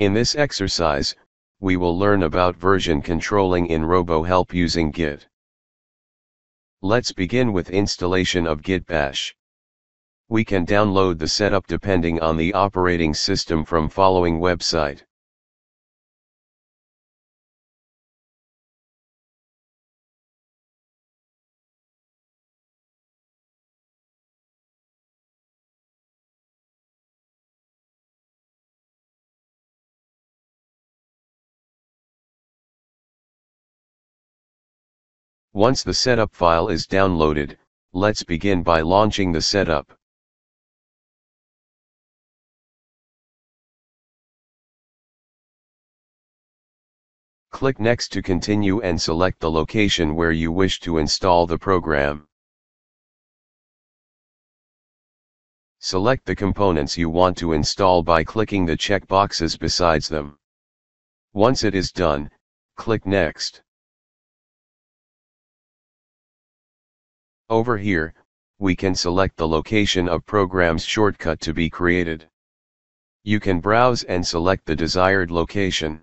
In this exercise, we will learn about version controlling in RoboHelp using Git. Let's begin with installation of Git Bash. We can download the setup depending on the operating system from following website. Once the setup file is downloaded, let's begin by launching the setup. Click Next to continue and select the location where you wish to install the program. Select the components you want to install by clicking the checkboxes beside them. Once it is done, click Next. Over here, we can select the location of program's shortcut to be created. You can browse and select the desired location.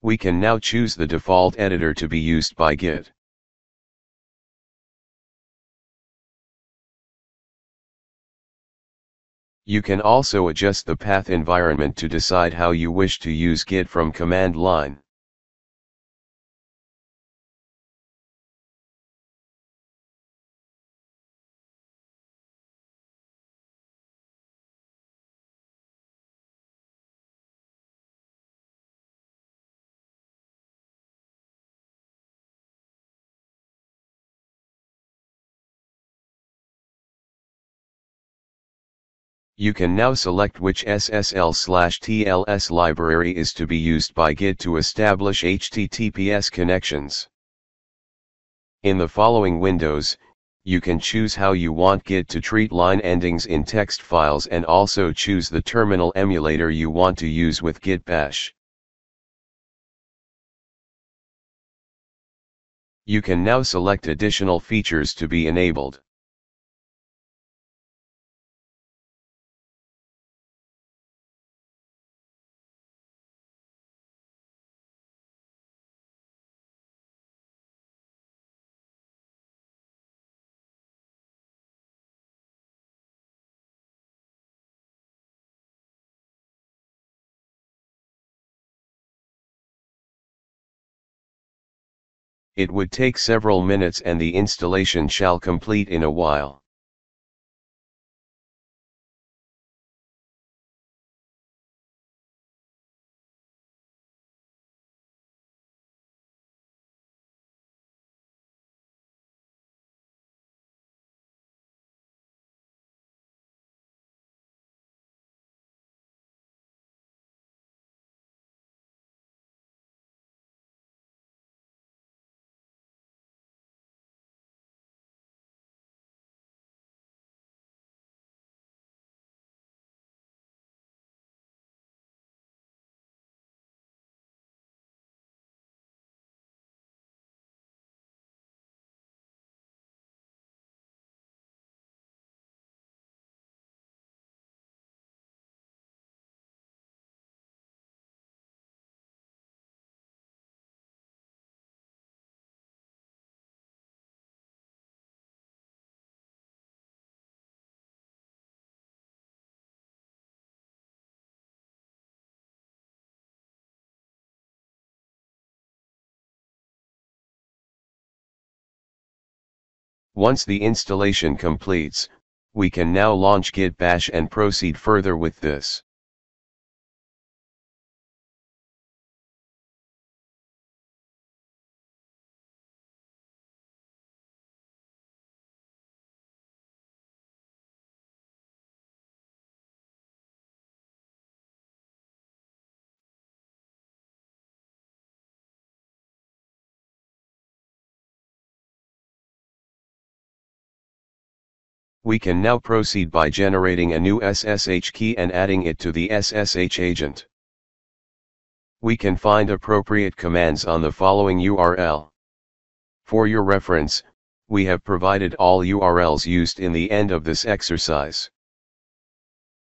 We can now choose the default editor to be used by Git. You can also adjust the path environment to decide how you wish to use Git from command line. You can now select which SSL/TLS library is to be used by Git to establish HTTPS connections. In the following windows, you can choose how you want Git to treat line endings in text files and also choose the terminal emulator you want to use with Git Bash. You can now select additional features to be enabled. It would take several minutes and the installation shall complete in a while. Once the installation completes, we can now launch Git Bash and proceed further with this. We can now proceed by generating a new SSH key and adding it to the SSH agent. We can find appropriate commands on the following URL. For your reference, we have provided all URLs used in the end of this exercise.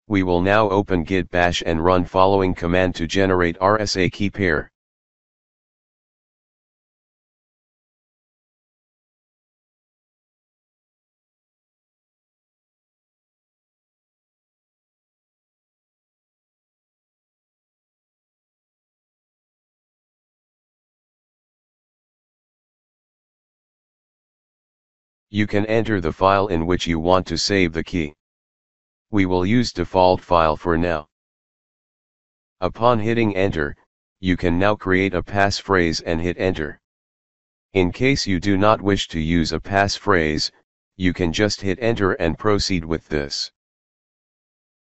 We will now open Git Bash and run following command to generate RSA key pair. You can enter the file in which you want to save the key. We will use default file for now. Upon hitting enter, you can now create a passphrase and hit enter. In case you do not wish to use a passphrase, you can just hit enter and proceed with this.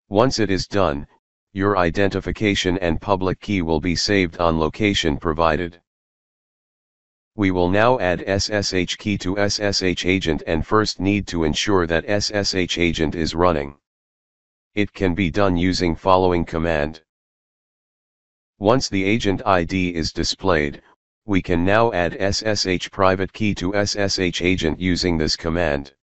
Once it is done, your identification and public key will be saved on location provided. We will now add SSH key to SSH agent and first need to ensure that SSH agent is running. It can be done using following command. Once the agent ID is displayed, we can now add SSH private key to SSH agent using this command.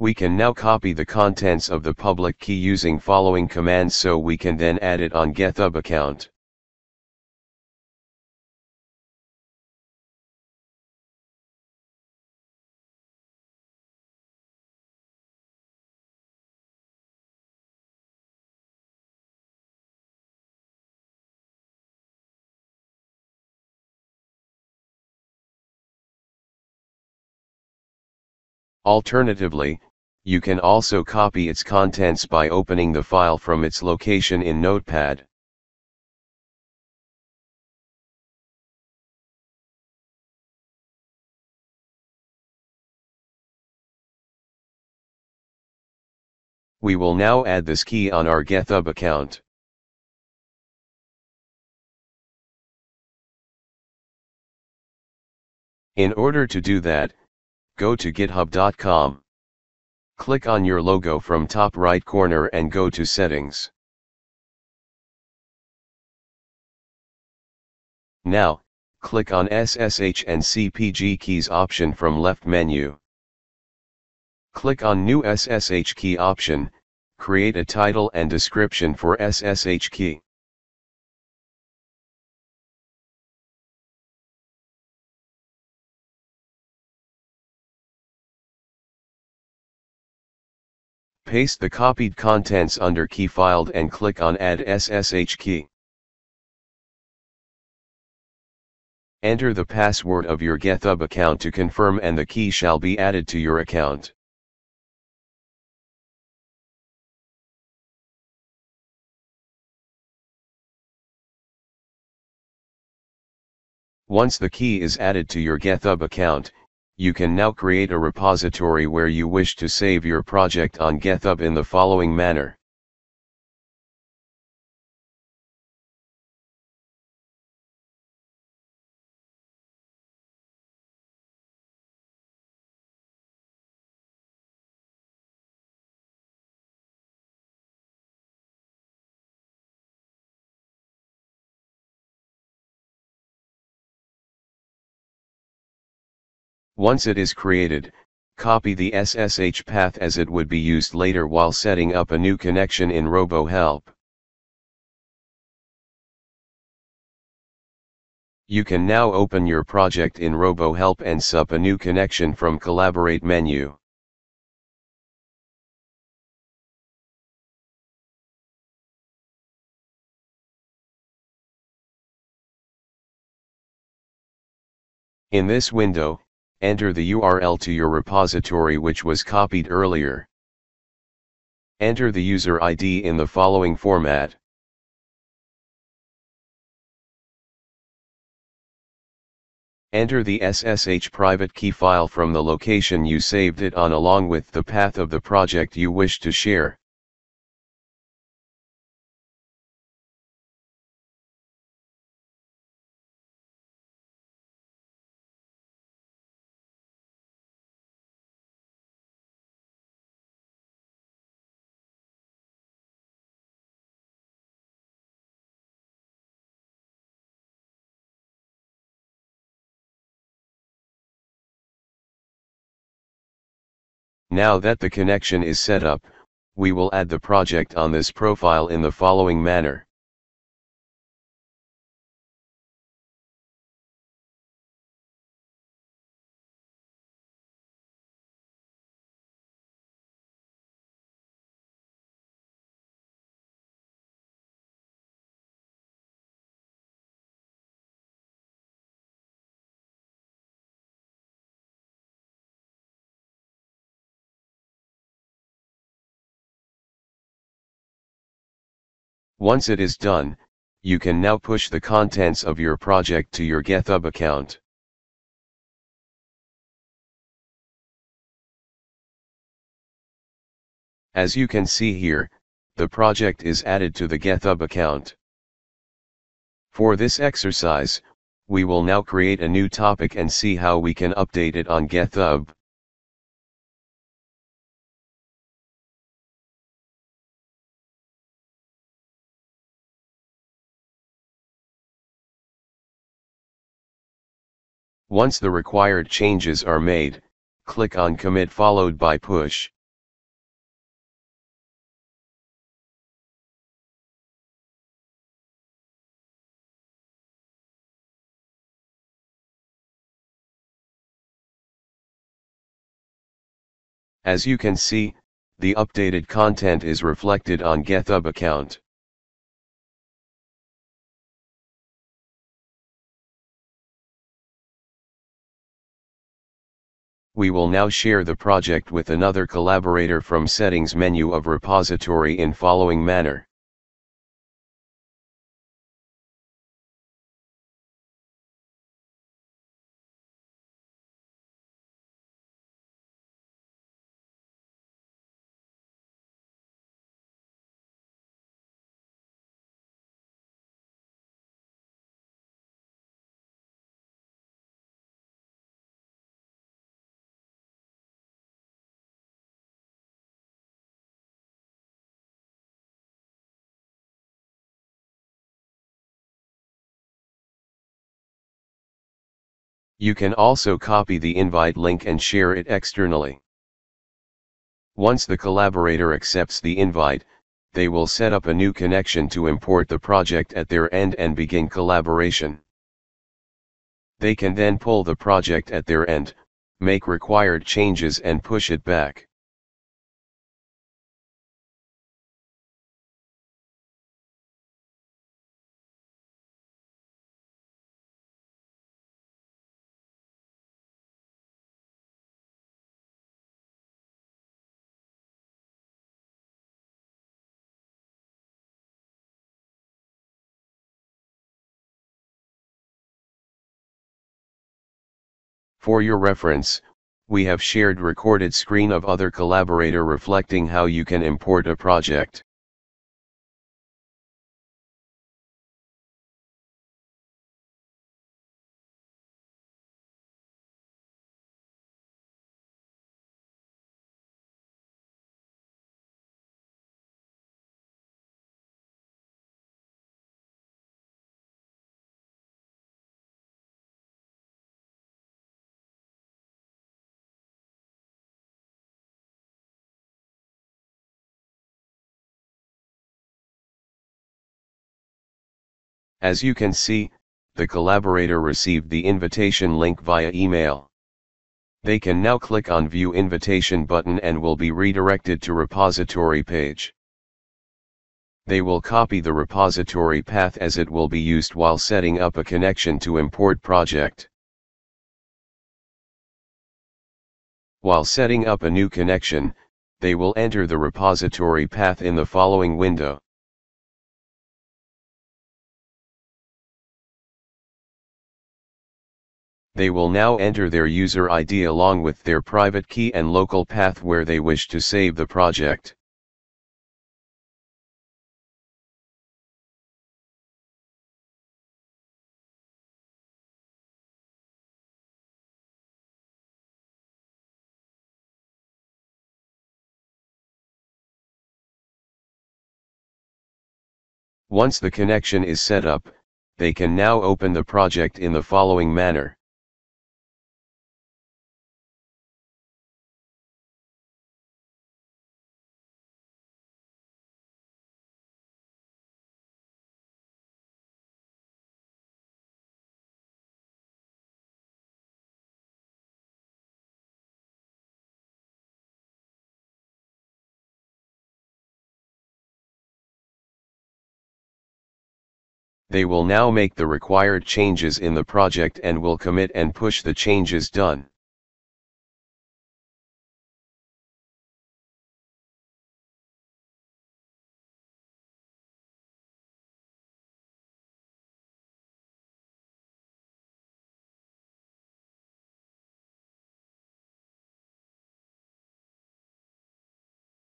We can now copy the contents of the public key using following command so we can then add it on GitHub account. Alternatively, you can also copy its contents by opening the file from its location in Notepad. We will now add this key on our GitHub account. In order to do that, go to github.com. Click on your logo from top right corner and go to Settings. Now, click on SSH and CPG keys option from left menu. Click on New SSH key option, create a title and description for SSH key. Paste the copied contents under key filed and click on add SSH key. Enter the password of your GitHub account to confirm and the key shall be added to your account. Once the key is added to your GitHub account, you can now create a repository where you wish to save your project on GitHub in the following manner. Once it is created, copy the SSH path as it would be used later while setting up a new connection in RoboHelp. You can now open your project in RoboHelp and sup a new connection from Collaborate menu. In this window, enter the URL to your repository which was copied earlier. Enter the user ID in the following format. Enter the SSH private key file from the location you saved it on along with the path of the project you wish to share. Now that the connection is set up, we will add the project on this profile in the following manner. Once it is done, you can now push the contents of your project to your GitHub account. As you can see here, the project is added to the GitHub account. For this exercise, we will now create a new topic and see how we can update it on GitHub. Once the required changes are made, click on Commit followed by Push. As you can see, the updated content is reflected on GitHub account. We will now share the project with another collaborator from Settings menu of Repository in following manner. You can also copy the invite link and share it externally. Once the collaborator accepts the invite, they will set up a new connection to import the project at their end and begin collaboration. They can then pull the project at their end, make required changes and push it back. For your reference, we have shared recorded screen of other collaborator reflecting how you can import a project. As you can see, the collaborator received the invitation link via email. They can now click on View Invitation button and will be redirected to repository page. They will copy the repository path as it will be used while setting up a connection to import project. While setting up a new connection, they will enter the repository path in the following window. They will now enter their user ID along with their private key and local path where they wish to save the project. Once the connection is set up, they can now open the project in the following manner. They will now make the required changes in the project and will commit and push the changes done.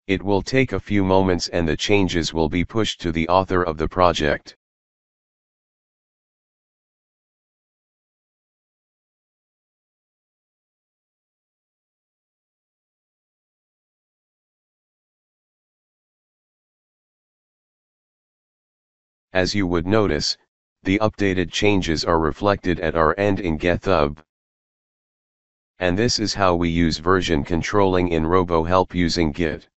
It will take a few moments and the changes will be pushed to the author of the project. As you would notice, the updated changes are reflected at our end in GitHub. And this is how we use version controlling in RoboHelp using Git.